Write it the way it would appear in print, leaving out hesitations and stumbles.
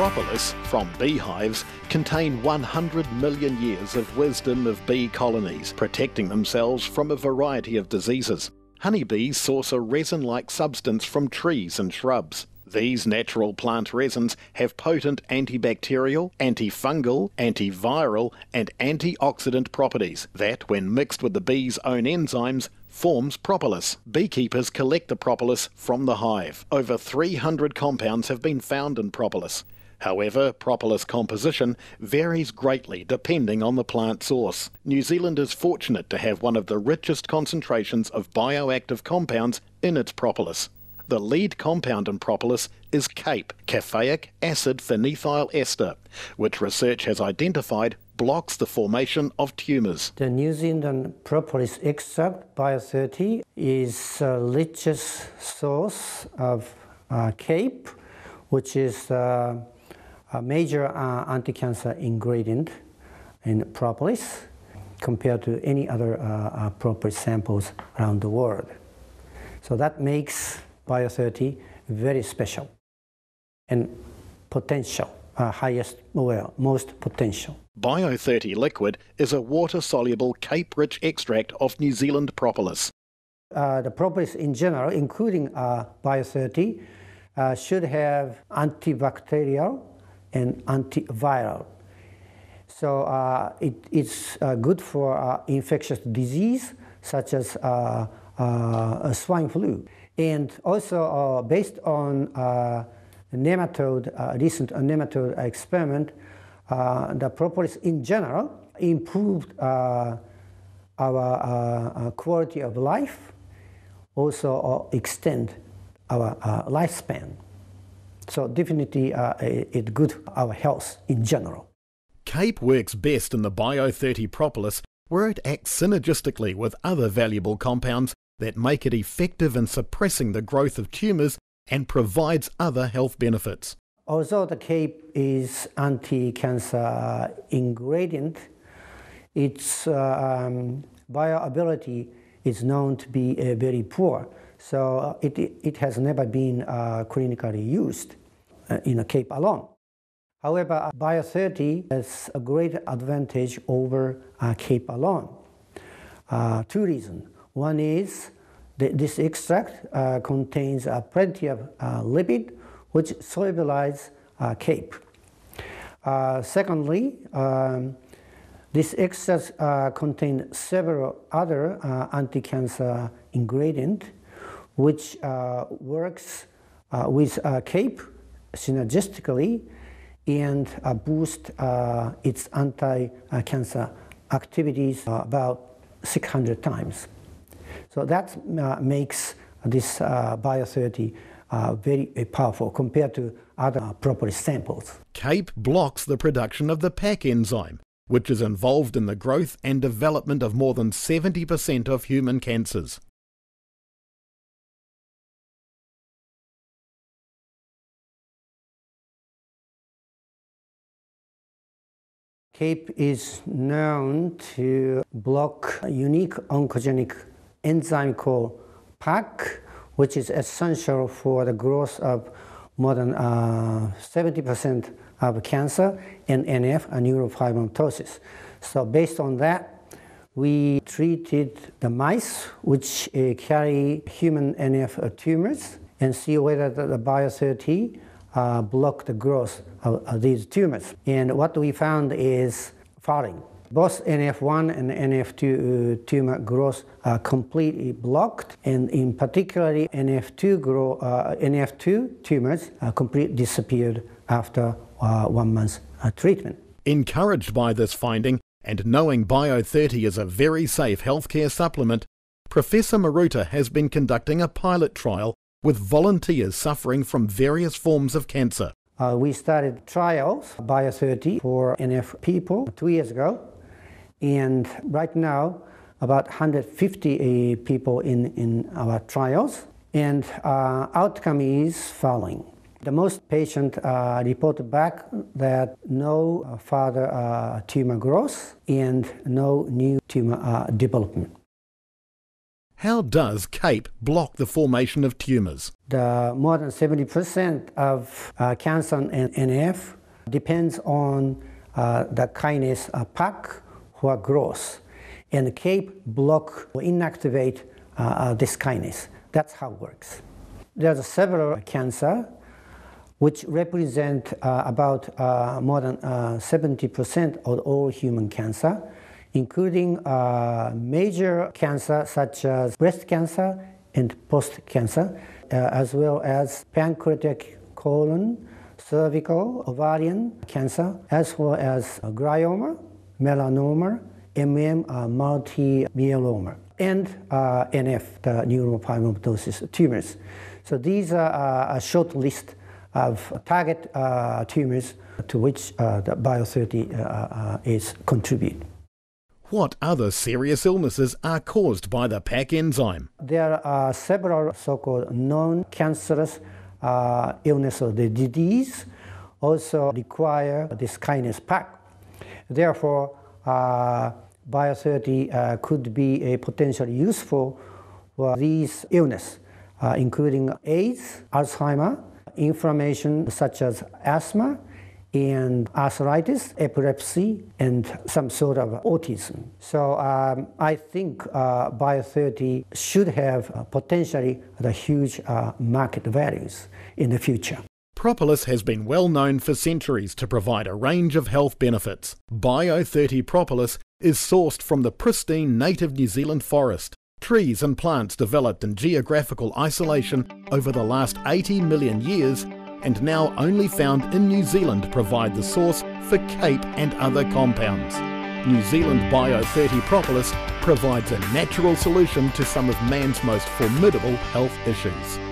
propolis from beehives contain 100 million years of wisdom of bee colonies, protecting themselves from a variety of diseases. Honeybees source a resin-like substance from trees and shrubs. These natural plant resins have potent antibacterial, antifungal, antiviral and antioxidant properties that, when mixed with the bee's own enzymes, forms propolis. Beekeepers collect the propolis from the hive. Over 300 compounds have been found in propolis. However, propolis composition varies greatly depending on the plant source. New Zealand is fortunate to have one of the richest concentrations of bioactive compounds in its propolis. The lead compound in propolis is CAPE, Caffeic Acid Phenethyl Ester, which research has identified blocks the formation of tumours. The New Zealand propolis extract, BIO30, is a richest source of CAPE, which is a major anti-cancer ingredient in propolis compared to any other propolis samples around the world. So that makes BIO30 very special and potential, most potential. BIO30 liquid is a water-soluble CAPE-rich extract of New Zealand propolis. The propolis in general, including BIO30, should have antibacterial and antiviral. So it's good for infectious disease such as swine flu. And also based on recent nematode experiment, the propolis in general improved our quality of life, also extend our lifespan. So definitely it good for our health in general. CAPE works best in the BIO30 propolis where it acts synergistically with other valuable compounds that make it effective in suppressing the growth of tumours and provides other health benefits. Although the CAPE is anti-cancer ingredient, its bioavailability is known to be very poor, so it has never been clinically used in a CAPE alone. However, BIO30 has a great advantage over CAPE alone. Two reasons. One is that this extract contains plenty of lipid which solubilize CAPE. Secondly, this extract contains several other anti-cancer ingredients which works with CAPE synergistically and boost its anti-cancer activities about 600 times. So that makes this BIO30 very powerful compared to other propolis samples. CAPE blocks the production of the PAK enzyme, which is involved in the growth and development of more than 70% of human cancers. CAPE is known to block a unique oncogenic enzyme called PAK, which is essential for the growth of more than 70% of cancer, and NF, a neurofibromatosis. So based on that, we treated the mice which carry human NF tumors and see whether the BIO30 block the growth of these tumors. And what we found is following. Both NF1 and NF2 tumor growth are completely blocked, and in particular NF2 tumors are completely disappeared after 1 month's treatment. Encouraged by this finding and knowing BIO30 is a very safe healthcare supplement, Professor Maruta has been conducting a pilot trial with volunteers suffering from various forms of cancer. We started trials BIO30 for NF people 2 years ago. And right now, about 150 people in our trials, and outcome is following. The most patient reported back that no further tumor growth and no new tumor development. How does CAPE block the formation of tumours? More than 70% of cancer and NF depends on the kinase PAK or growth, and CAPE block or inactivate this kinase. That's how it works. There are several cancers which represent about more than 70% of all human cancer, including major cancer such as breast cancer and prostate cancer, as well as pancreatic, colon, cervical, ovarian cancer, as well as glioma, melanoma, multi-myeloma, and NF, the neurofibromatosis tumors. So these are a short list of target tumors to which the BIO30 is contributed. What other serious illnesses are caused by the PAK enzyme? There are several so-called non-cancerous illnesses or the disease also require this kinase PAK. Therefore, BIO30 could be a potentially useful for these illnesses, including AIDS, Alzheimer's, inflammation such as asthma, and arthritis, epilepsy, and some sort of autism. So I think BIO30 should have potentially the huge market values in the future. Propolis has been well known for centuries to provide a range of health benefits. BIO30 Propolis is sourced from the pristine native New Zealand forest. Trees and plants developed in geographical isolation over the last 80 million years and now only found in New Zealand provide the source for CAPE and other compounds. New Zealand BIO30 Propolis provides a natural solution to some of man's most formidable health issues.